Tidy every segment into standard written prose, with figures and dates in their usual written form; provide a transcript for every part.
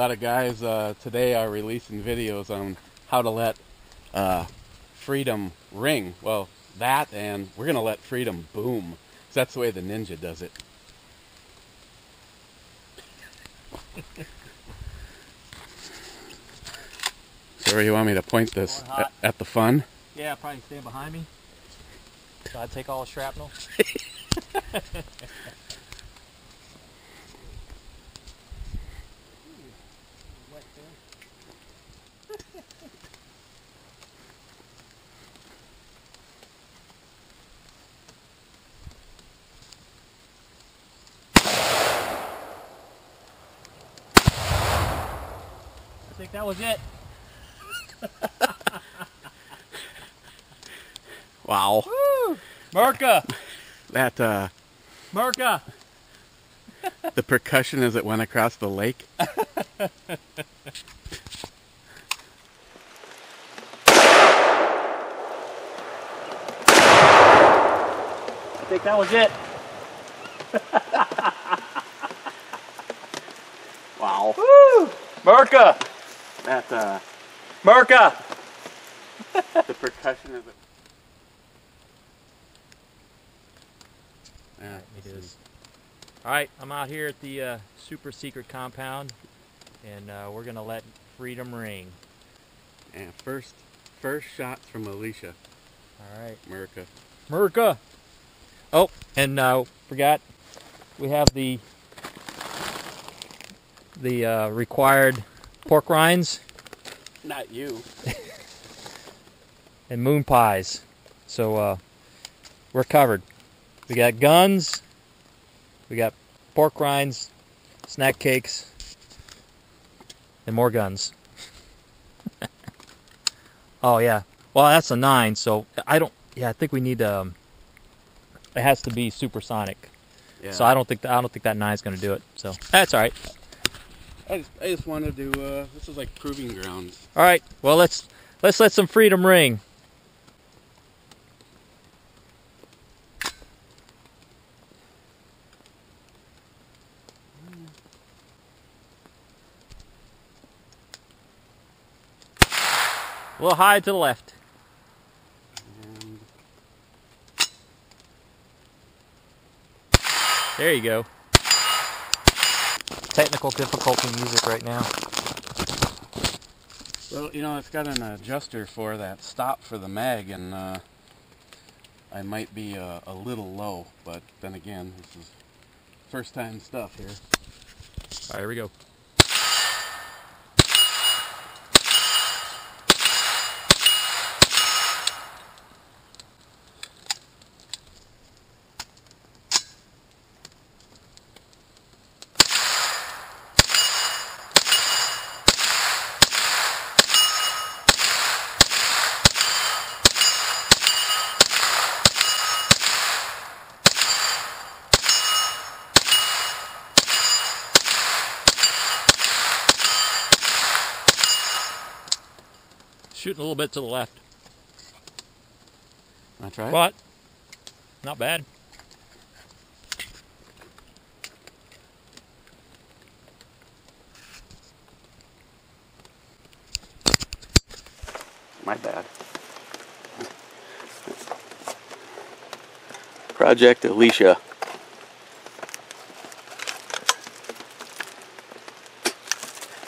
A lot of guys today are releasing videos on how to let freedom ring. Well, that, and we're going to let freedom boom. So that's the way the ninja does it. So where you want me to point this? At the fun? Yeah, probably stand behind me. So I take all the shrapnel. I think that was it. Wow. Woo! Merca! That, Merca! The percussion as it went across the lake. I think that was it. Wow. Woo! Merca! That, Merca! The percussion of it. Alright, it is. Alright, I'm out here at the Super Secret Compound, and we're gonna let freedom ring. And first shots from Alicia. Alright. Merca. Merca! Oh, and forgot, we have the required pork rinds. Not you. And moon pies. So we're covered. We got guns. We got pork rinds, snack cakes, and more guns. Oh yeah. Well, that's a 9. So I don't. Yeah, I think we need. It has to be supersonic. Yeah. So I don't think that 9's going to do it. So that's all right. I just wanted to do, this is like proving grounds. All right, well, let's let some freedom ring. A little high to the left. And there you go. Technical difficulty music right now. Well, you know, it's got an adjuster for that stop for the mag, and I might be a little low, but then again, this is first time stuff here. All right, here we go. Shooting a little bit to the left. That's right. But not bad. My bad. Project Alicia.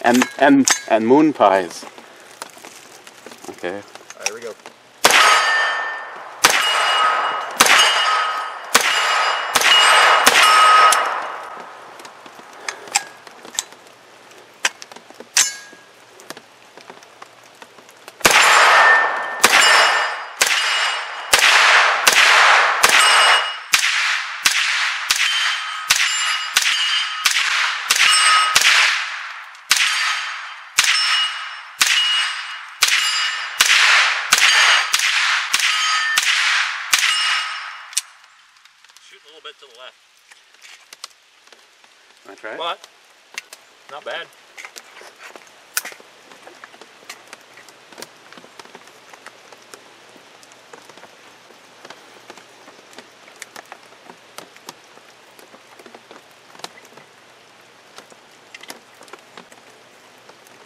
And moon pies. Okay. Alright, here we go. A little bit to the left. That's right. But not bad.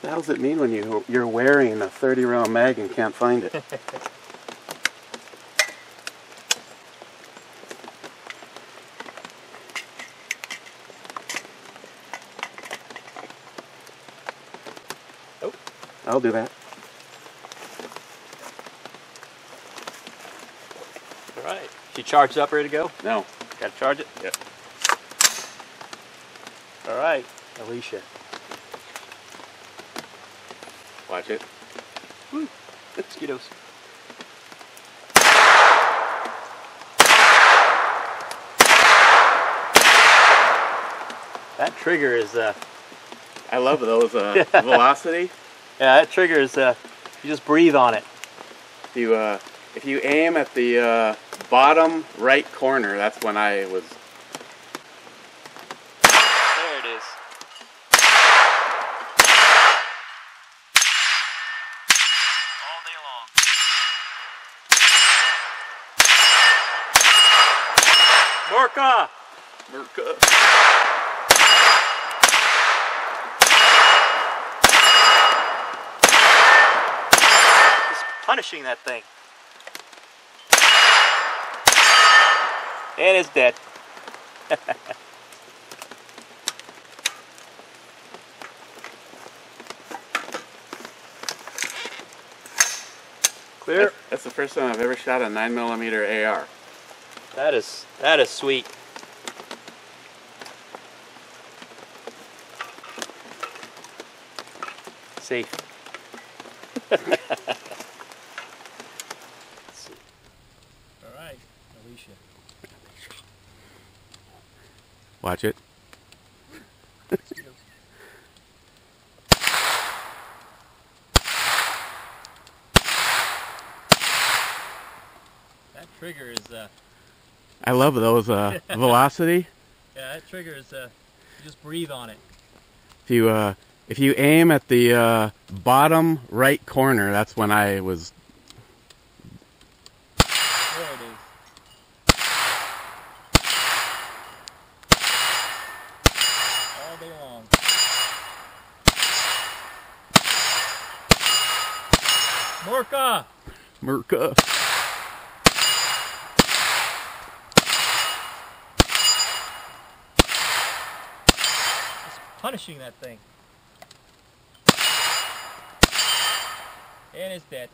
The hell's it mean when you're wearing a 30-round mag and can't find it? Oh. I'll do that. All right. She charged up, ready to go? No. Got to charge it? Yep. All right, Alicia. Watch it. Woo. Mosquitoes. That trigger is. I love those velocity. Yeah, that trigger is. You just breathe on it. You, if you aim at the bottom right corner, that's when I was. There it is. Murka! Murka. He's punishing that thing. And it's dead. Clear. That's the first time I've ever shot a 9mm AR. That is sweet. Safe. All right, Alicia. Watch it. That trigger is I love those velocity. Yeah, that trigger is. You just breathe on it. If you aim at the bottom right corner, that's when I was. There it is. All day long. Murka. Murka. Punishing that thing. And it's dead.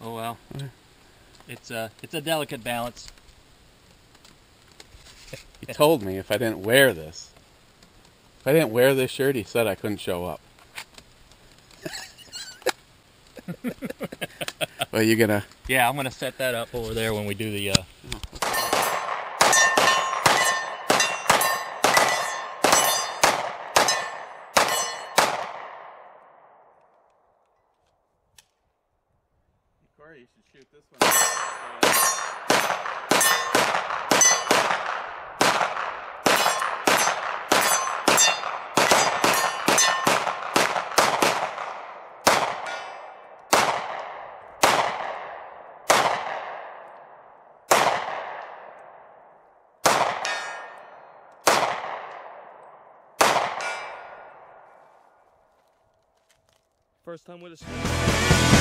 Oh well. It's a delicate balance. He told me if I didn't wear this shirt, he said I couldn't show up. Well, you gonna? Yeah, I'm gonna set that up over there when we do the. Corey, you should shoot this one. First time with us.